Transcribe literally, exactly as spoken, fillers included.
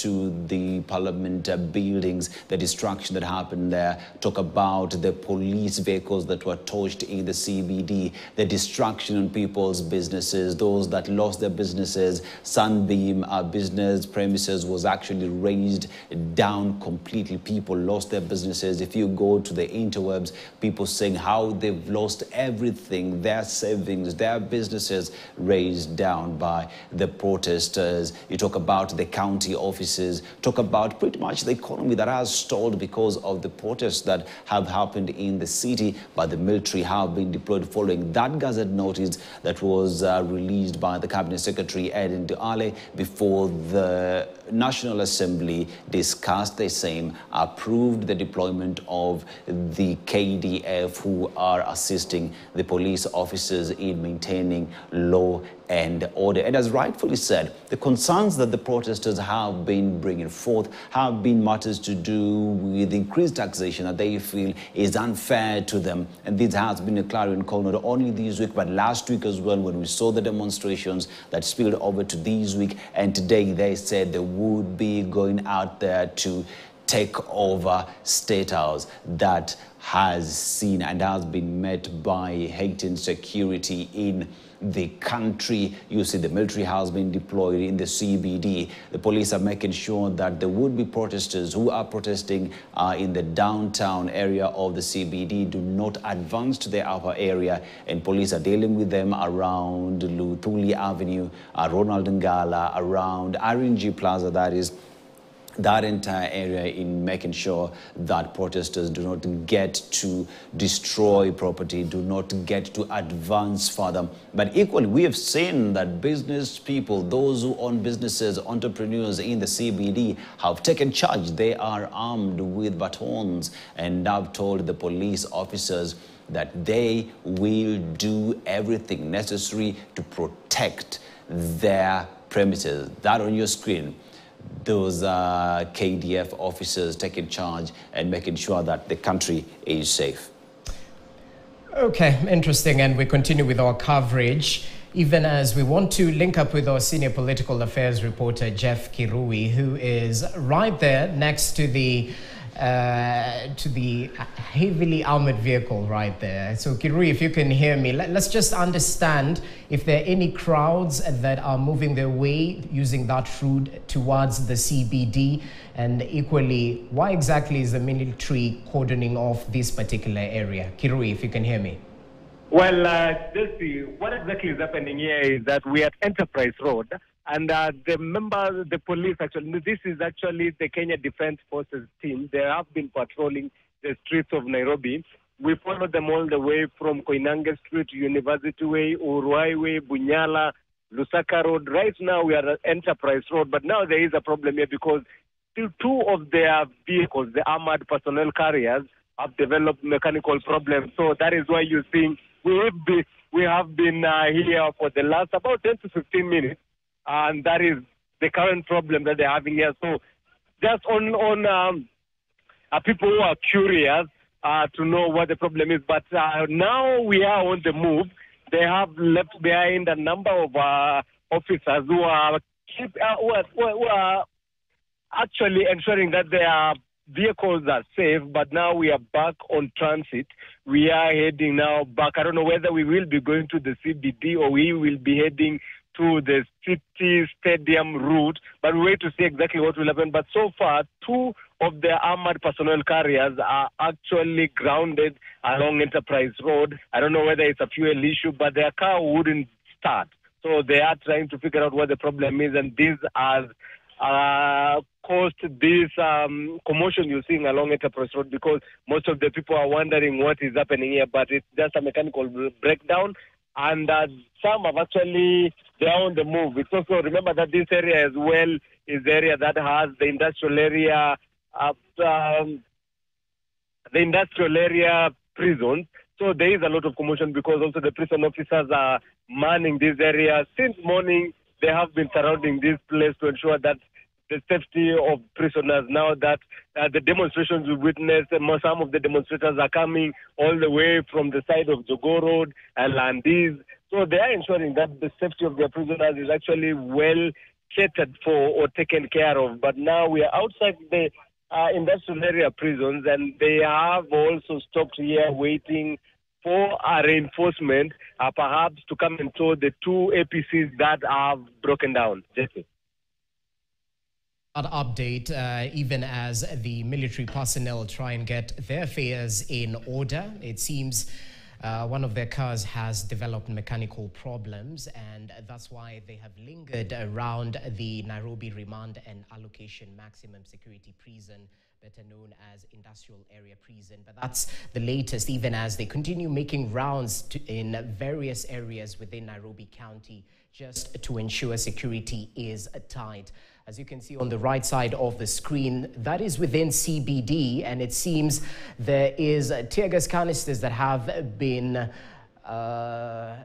to the Parliament buildings, the destruction that happened there. Talk about the police vehicles that were torched in the C B D, the destruction on people's businesses, those that lost their businesses. Sunbeam uh, business premises was actually razed down completely. People lost their businesses. If you go to the interwebs, people saying how they've lost everything, their savings, their businesses razed down by the protesters. You talk about the county offices, talk about pretty much the economy that has stalled because of the protests that have happened in the city, but the military have been deployed following that Gazette notice that was uh, released by the Cabinet Secretary Edin Duale before the National Assembly discussed the same, approved the deployment of the K D F, who are assisting the police officers in maintaining law and order. And as rightfully said, the concerns that the protesters have been bringing forth have been matters to do with increased taxation that they feel is unfair to them. And this has been a clarion call not only this week, but last week as well, when we saw the demonstrations that spilled over to this week. And today they said they would be going out there to take over State House. That has seen and has been met by heightened security in the country. You see the military has been deployed in the C B D. The police are making sure that there would be protesters who are protesting uh, in the downtown area of the C B D do not advance to the upper area, and police are dealing with them around Luthuli Avenue, uh, Ronald Ngala, around R N G Plaza, that is, that entire area, in making sure that protesters do not get to destroy property, do not get to advance further. But equally, we have seen that business people, those who own businesses, entrepreneurs in the C B D have taken charge. They are armed with batons and have told the police officers that they will do everything necessary to protect their premises. That on your screen. Those uh, K D F officers taking charge and making sure that the country is safe. Okay, interesting. And we continue with our coverage, even as we want to link up with our senior political affairs reporter, Jeff Kirui, who is right there next to the uh, to the heavily armored vehicle right there. So Kirui, if you can hear me, let, let's just understand if there are any crowds that are moving their way using that route towards the C B D, and equally, why exactly is the military cordoning off this particular area? Kirui, if you can hear me. Well, uh, Delphi, what exactly is happening here is that we are at Enterprise Road, and uh, the members, the police, actually, this is actually the Kenya Defense Forces team. They have been patrolling the streets of Nairobi. We followed them all the way from Koinange Street, University Way, Uruiway, Bunyala, Lusaka Road. Right now we are at Enterprise Road, but now there is a problem here because still two of their vehicles, the armored personnel carriers, have developed mechanical problems. So that is why you're seeing we have been, we have been uh, here for the last about ten to fifteen minutes, and that is the current problem that they're having here. So just on, on um, uh, people who are curious uh, to know what the problem is, but uh, now we are on the move. They have left behind a number of uh, officers who are, keep, uh, who are, who are actually ensuring that they are vehicles are safe, but now we are back on transit. We are heading now back. I don't know whether we will be going to the C B D or we will be heading to the city stadium route, but we wait to see exactly what will happen. But so far, two of the armored personnel carriers are actually grounded along Enterprise Road. I don't know whether it's a fuel issue, but their car wouldn't start. So they are trying to figure out what the problem is, and these are Uh, caused this um, commotion you're seeing along Enterprise Road, because most of the people are wondering what is happening here, but it's just a mechanical breakdown, and uh, some have actually, they're on the move. It's also, remember that this area as well is the area that has the industrial area, uh, um, the industrial area prisons. So there is a lot of commotion because also the prison officers are manning this area. Since morning, they have been surrounding this place to ensure that the safety of prisoners. Now that uh, the demonstrations we witnessed, some of the demonstrators are coming all the way from the side of Jogoro Road and Landis. So they are ensuring that the safety of their prisoners is actually well catered for or taken care of. But now we are outside the uh, industrial area prisons, and they have also stopped here waiting for a reinforcement, uh, perhaps to come and tow the two A P Cs that have broken down. Jesse. An update, uh, even as the military personnel try and get their affairs in order. It seems uh, one of their cars has developed mechanical problems, and that's why they have lingered around the Nairobi Remand and Allocation Maximum Security Prison, better known as Industrial Area Prison. But that's the latest, even as they continue making rounds to, in various areas within Nairobi County, just to ensure security is tight. As you can see on the right side of the screen, that is within C B D, and it seems there is tear gas canisters that have been uh,